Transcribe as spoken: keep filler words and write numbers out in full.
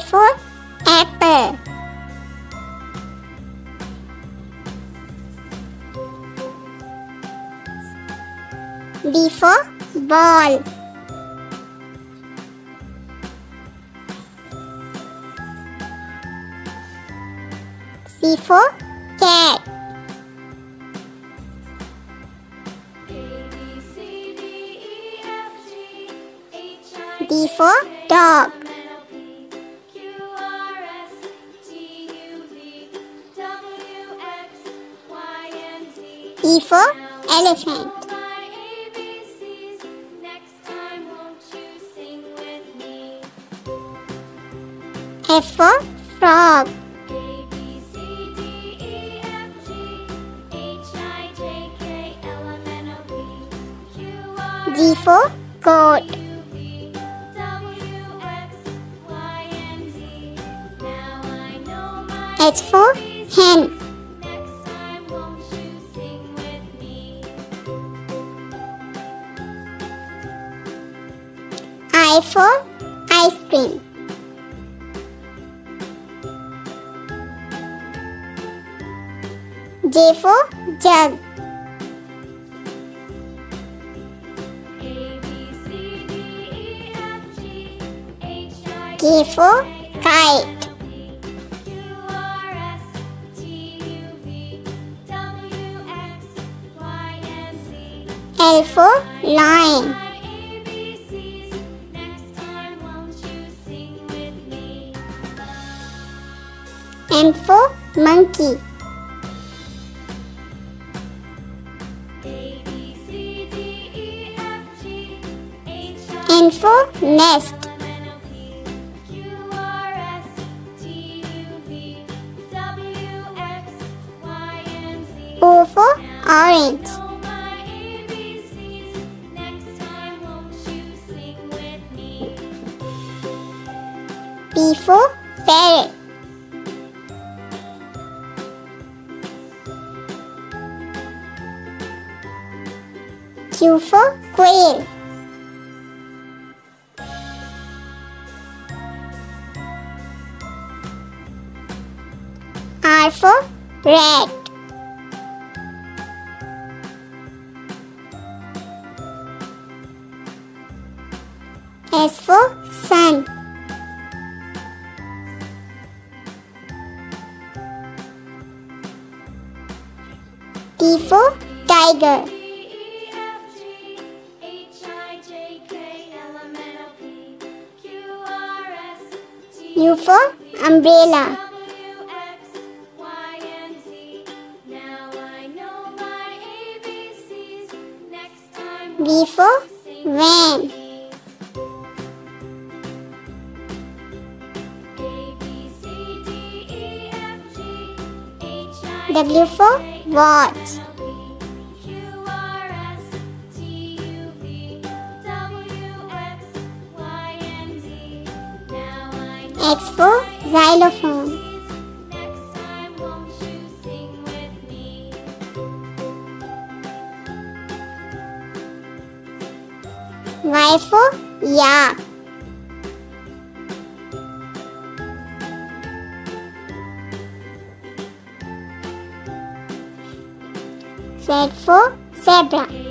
A for apple. B for ball. C for cat. D for dog. E for elephant. F for frog. G for goat. H for hen. I for ice cream. J for jug. K for kite. L for lion. M for monkey. N for nest. O for orange. P for parrot. Q for quail. R for rat. S for sun. T for tiger. U for umbrella. V for van. W for watch. X for xylophone. Y for yak. Z for zebra.